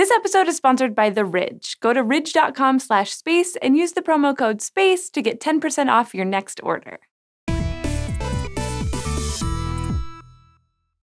This episode is sponsored by The Ridge. Go to ridge.com/space and use the promo code SPACE to get 10% off your next order.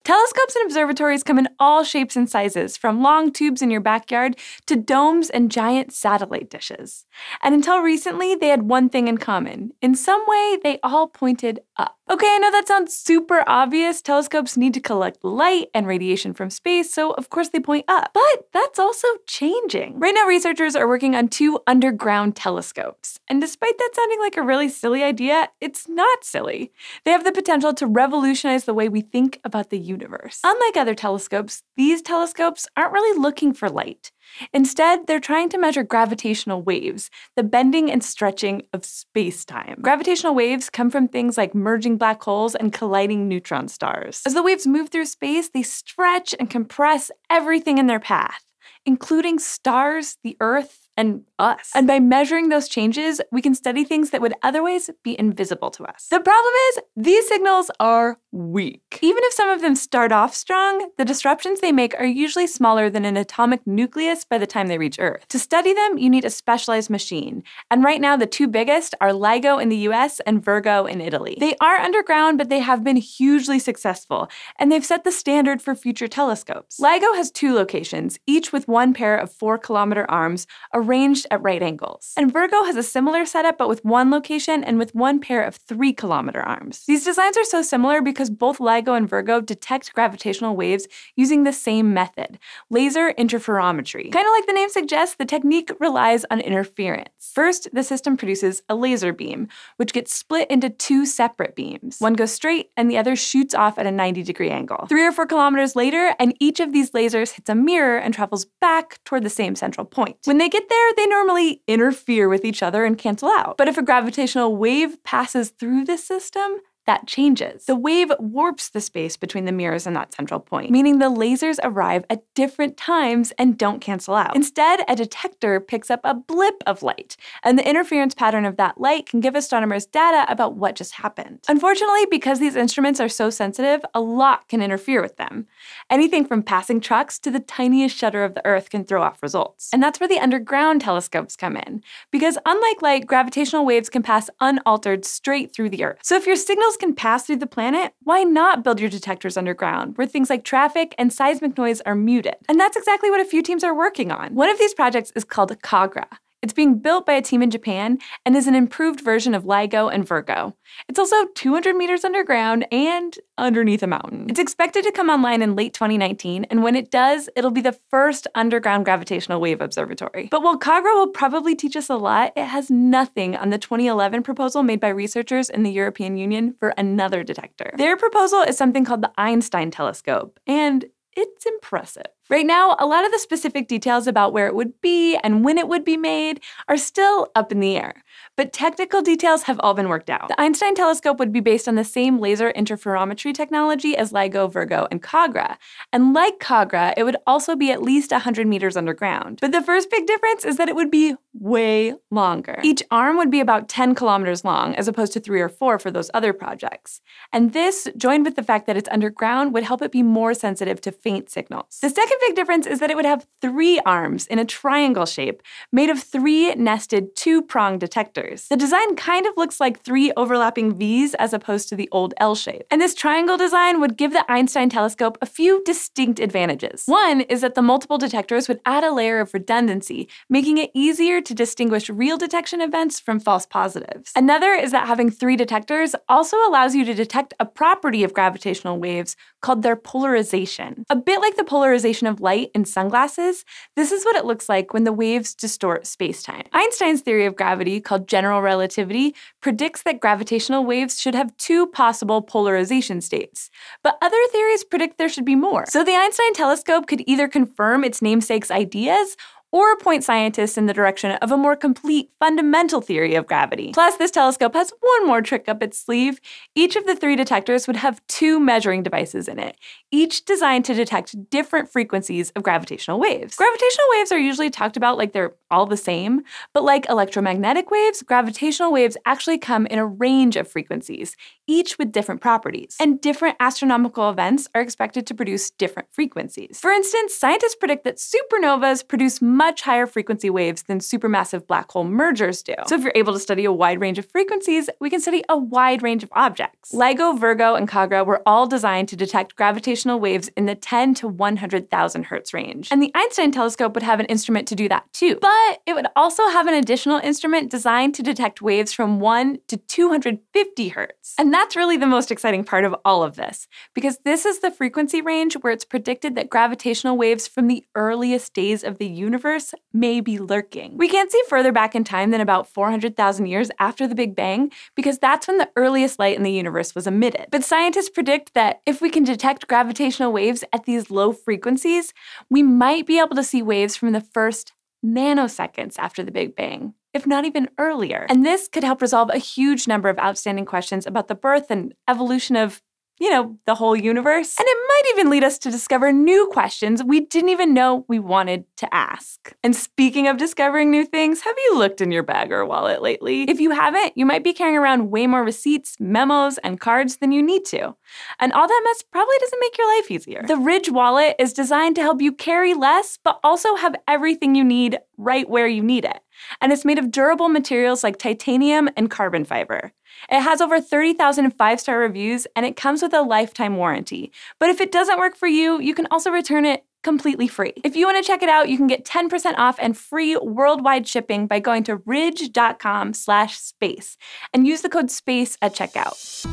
Telescopes and observatories come in all shapes and sizes, from long tubes in your backyard to domes and giant satellite dishes. And until recently, they had one thing in common. In some way, they all pointed up. Okay, I know that sounds super obvious. Telescopes need to collect light and radiation from space, so of course they point up. But that's also changing. Right now, researchers are working on two underground telescopes. And despite that sounding like a really silly idea, it's not silly. They have the potential to revolutionize the way we think about the universe. Unlike other telescopes, these telescopes aren't really looking for light. Instead, they're trying to measure gravitational waves, the bending and stretching of space-time. Gravitational waves come from things like merging black holes and colliding neutron stars. As the waves move through space, they stretch and compress everything in their path, including stars, the Earth, and us. And by measuring those changes, we can study things that would otherwise be invisible to us. The problem is, these signals are weak. Even if some of them start off strong, the disruptions they make are usually smaller than an atomic nucleus by the time they reach Earth. To study them, you need a specialized machine. And right now, the two biggest are LIGO in the US and Virgo in Italy. They are underground, but they have been hugely successful, and they've set the standard for future telescopes. LIGO has two locations, each with one pair of 4-kilometer arms, arranged at right angles. And Virgo has a similar setup, but with one location and with one pair of 3-kilometer arms. These designs are so similar because both LIGO and Virgo detect gravitational waves using the same method, laser interferometry. Kind of like the name suggests, the technique relies on interference. First, the system produces a laser beam, which gets split into two separate beams. One goes straight, and the other shoots off at a 90-degree angle. 3 or 4 kilometers later, and each of these lasers hits a mirror and travels back toward the same central point. When they get there, they normally interfere with each other and cancel out. But if a gravitational wave passes through this system, that changes. The wave warps the space between the mirrors and that central point, meaning the lasers arrive at different times and don't cancel out. Instead, a detector picks up a blip of light, and the interference pattern of that light can give astronomers data about what just happened. Unfortunately, because these instruments are so sensitive, a lot can interfere with them. Anything from passing trucks to the tiniest shudder of the Earth can throw off results. And that's where the underground telescopes come in, because unlike light, gravitational waves can pass unaltered straight through the Earth. So if your signal can pass through the planet, why not build your detectors underground, where things like traffic and seismic noise are muted? And that's exactly what a few teams are working on. One of these projects is called KAGRA. It's being built by a team in Japan and is an improved version of LIGO and Virgo. It's also 200 meters underground and underneath a mountain. It's expected to come online in late 2019, and when it does, it'll be the first underground gravitational wave observatory. But while KAGRA will probably teach us a lot, it has nothing on the 2011 proposal made by researchers in the European Union for another detector. Their proposal is something called the Einstein Telescope, and it's impressive. Right now, a lot of the specific details about where it would be and when it would be made are still up in the air, but technical details have all been worked out. The Einstein Telescope would be based on the same laser interferometry technology as LIGO, Virgo, and KAGRA, and like KAGRA, it would also be at least 100 meters underground. But the first big difference is that it would be way longer. Each arm would be about 10 kilometers long, as opposed to 3 or 4 for those other projects. And this, joined with the fact that it's underground, would help it be more sensitive to faint signals. The second big difference is that it would have 3 arms in a triangle shape, made of 3 nested 2-prong detectors. The design kind of looks like 3 overlapping Vs as opposed to the old L shape. And this triangle design would give the Einstein Telescope a few distinct advantages. One is that the multiple detectors would add a layer of redundancy, making it easier to distinguish real detection events from false positives. Another is that having 3 detectors also allows you to detect a property of gravitational waves called their polarization. A bit like the polarization of light in sunglasses, this is what it looks like when the waves distort space-time. Einstein's theory of gravity, called general relativity, predicts that gravitational waves should have 2 possible polarization states, but other theories predict there should be more. So the Einstein Telescope could either confirm its namesake's ideas or point scientists in the direction of a more complete, fundamental theory of gravity. Plus, this telescope has one more trick up its sleeve. Each of the three detectors would have two measuring devices in it, each designed to detect different frequencies of gravitational waves. Gravitational waves are usually talked about like they're all the same, but like electromagnetic waves, gravitational waves actually come in a range of frequencies, each with different properties. And different astronomical events are expected to produce different frequencies. For instance, scientists predict that supernovas produce much higher frequency waves than supermassive black hole mergers do. So if you're able to study a wide range of frequencies, we can study a wide range of objects. LIGO, Virgo, and KAGRA were all designed to detect gravitational waves in the 10 to 100,000 hertz range. And the Einstein Telescope would have an instrument to do that too. But it would also have an additional instrument designed to detect waves from 1 to 250 hertz. And that's really the most exciting part of all of this, because this is the frequency range where it's predicted that gravitational waves from the earliest days of the universe may be lurking. We can't see further back in time than about 400,000 years after the Big Bang, because that's when the earliest light in the universe was emitted. But scientists predict that if we can detect gravitational waves at these low frequencies, we might be able to see waves from the first nanoseconds after the Big Bang, if not even earlier. And this could help resolve a huge number of outstanding questions about the birth and evolution of, you know, the whole universe. And it might even lead us to discover new questions we didn't even know we wanted to ask. And speaking of discovering new things, have you looked in your bag or wallet lately? If you haven't, you might be carrying around way more receipts, memos, and cards than you need to. And all that mess probably doesn't make your life easier. The Ridge wallet is designed to help you carry less, but also have everything you need right where you need it. And it's made of durable materials like titanium and carbon fiber. It has over 30,000 five-star reviews, and it comes with a lifetime warranty. But if it doesn't work for you, you can also return it completely free. If you want to check it out, you can get 10% off and free worldwide shipping by going to ridge.com/space and use the code SPACE at checkout.